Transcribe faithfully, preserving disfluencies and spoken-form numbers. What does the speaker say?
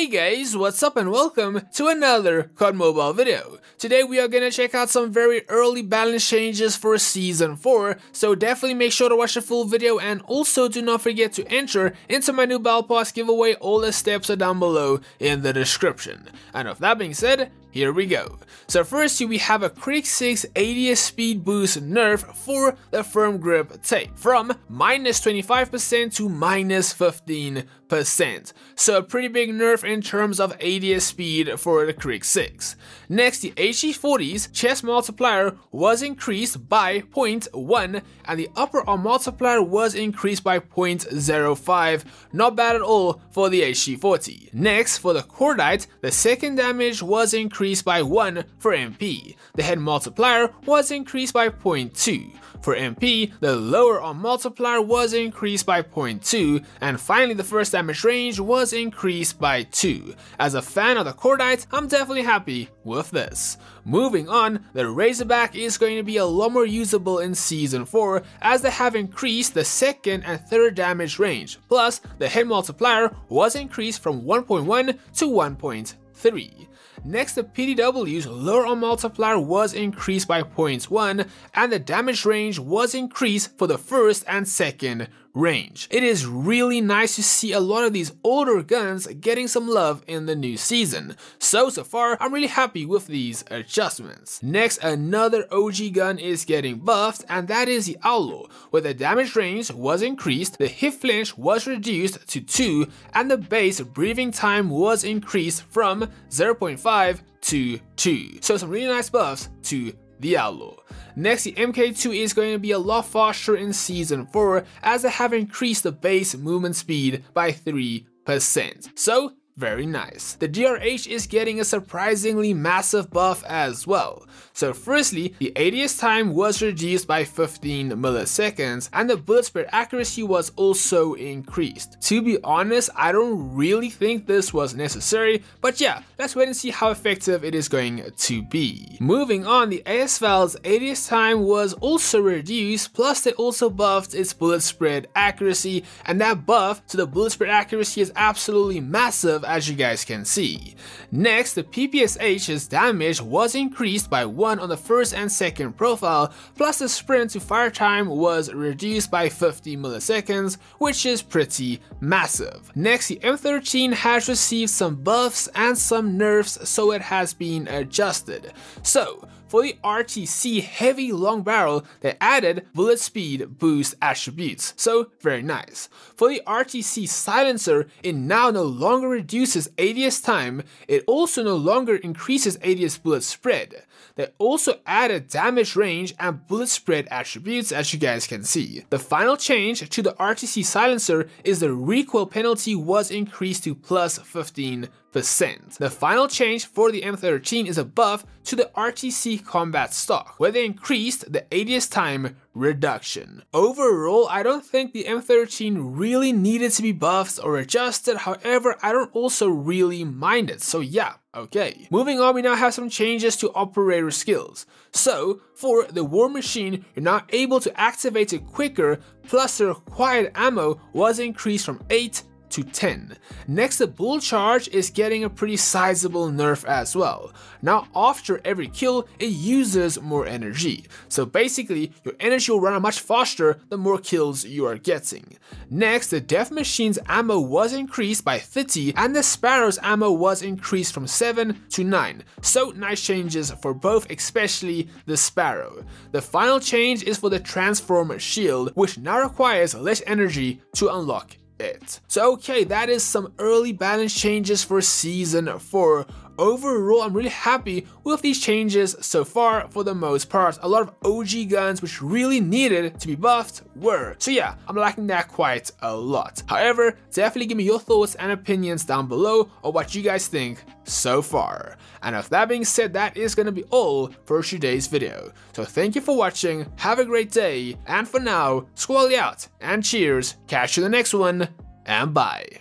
Hey guys, what's up and welcome to another C O D Mobile video. Today we are gonna check out some very early balance changes for season four, so definitely make sure to watch the full video and also do not forget to enter into my new battle pass giveaway. All the steps are down below in the description. And with that being said, here we go. So first we have a Krig six eightieth speed boost nerf for the firm grip tape from minus twenty-five percent to minus fifteen percent. So a pretty big nerf in terms of eightieth speed for the Krig six. Next, the H G forty's chest multiplier was increased by zero point one and the upper arm multiplier was increased by zero point zero five. Not bad at all for the H G forty. Next, for the Cordite, the second damage was increased increased by one for M P. The head multiplier was increased by zero point two. For M P, the lower arm multiplier was increased by zero point two, and finally the first damage range was increased by two. As a fan of the Cordite, I'm definitely happy with this. Moving on, the Razorback is going to be a lot more usable in season four as they have increased the second and third damage range, plus the head multiplier was increased from one point one to one point three. Next, the P D W's lower arm multiplier was increased by zero point one and the damage range was increased for the first and second range. It is really nice to see a lot of these older guns getting some love in the new season. So, so far, I'm really happy with these adjustments. Next, another O G gun is getting buffed, and that is the Outlaw, where the damage range was increased, the hip flinch was reduced to two, and the base breathing time was increased from zero point five to two. So, some really nice buffs to the Outlaw. Next, the M K two is going to be a lot faster in season four as they have increased the base movement speed by three percent. So, very nice. The D R H is getting a surprisingly massive buff as well. So firstly, the A D S time was reduced by fifteen milliseconds and the bullet spread accuracy was also increased. To be honest, I don't really think this was necessary, but yeah, let's wait and see how effective it is going to be. Moving on, the A S Val's A D S time was also reduced, plus they also buffed its bullet spread accuracy, and that buff to the bullet spread accuracy is absolutely massive, as you guys can see. Next, the P P S H's damage was increased by one on the first and second profile, plus the sprint to fire time was reduced by fifty milliseconds, which is pretty massive. Next, the M thirteen has received some buffs and some nerfs, so it has been adjusted. So, for the R T C heavy long barrel, they added bullet speed boost attributes, so very nice. For the R T C silencer, it now no longer reduces A D S time, it also no longer increases A D S bullet spread. They also added damage range and bullet spread attributes, as you guys can see. The final change to the R T C silencer is the recoil penalty was increased to plus fifteen percent. The final change for the M thirteen is a buff to the R T C combat stock, where they increased the A D S time reduction. Overall, I don't think the M thirteen really needed to be buffed or adjusted, however, I don't also really mind it, so yeah, okay. Moving on, we now have some changes to operator skills. So, for the War Machine, you're now able to activate it quicker, plus the required ammo was increased from eight to ten. Next, the bull charge is getting a pretty sizable nerf as well. Now after every kill, it uses more energy. So basically, your energy will run out much faster the more kills you are getting. Next, the Death Machine's ammo was increased by thirty and the Sparrow's ammo was increased from seven to nine. So nice changes for both, especially the Sparrow. The final change is for the transformer shield, which now requires less energy to unlock it. So okay, that is some early balance changes for season four. Overall, I'm really happy with these changes so far for the most part. A lot of O G guns which really needed to be buffed were. So yeah, I'm liking that quite a lot. However, definitely give me your thoughts and opinions down below on what you guys think so far. And with that being said, that is going to be all for today's video. So thank you for watching, have a great day, and for now, Squally out, and cheers, catch you in the next one, and bye.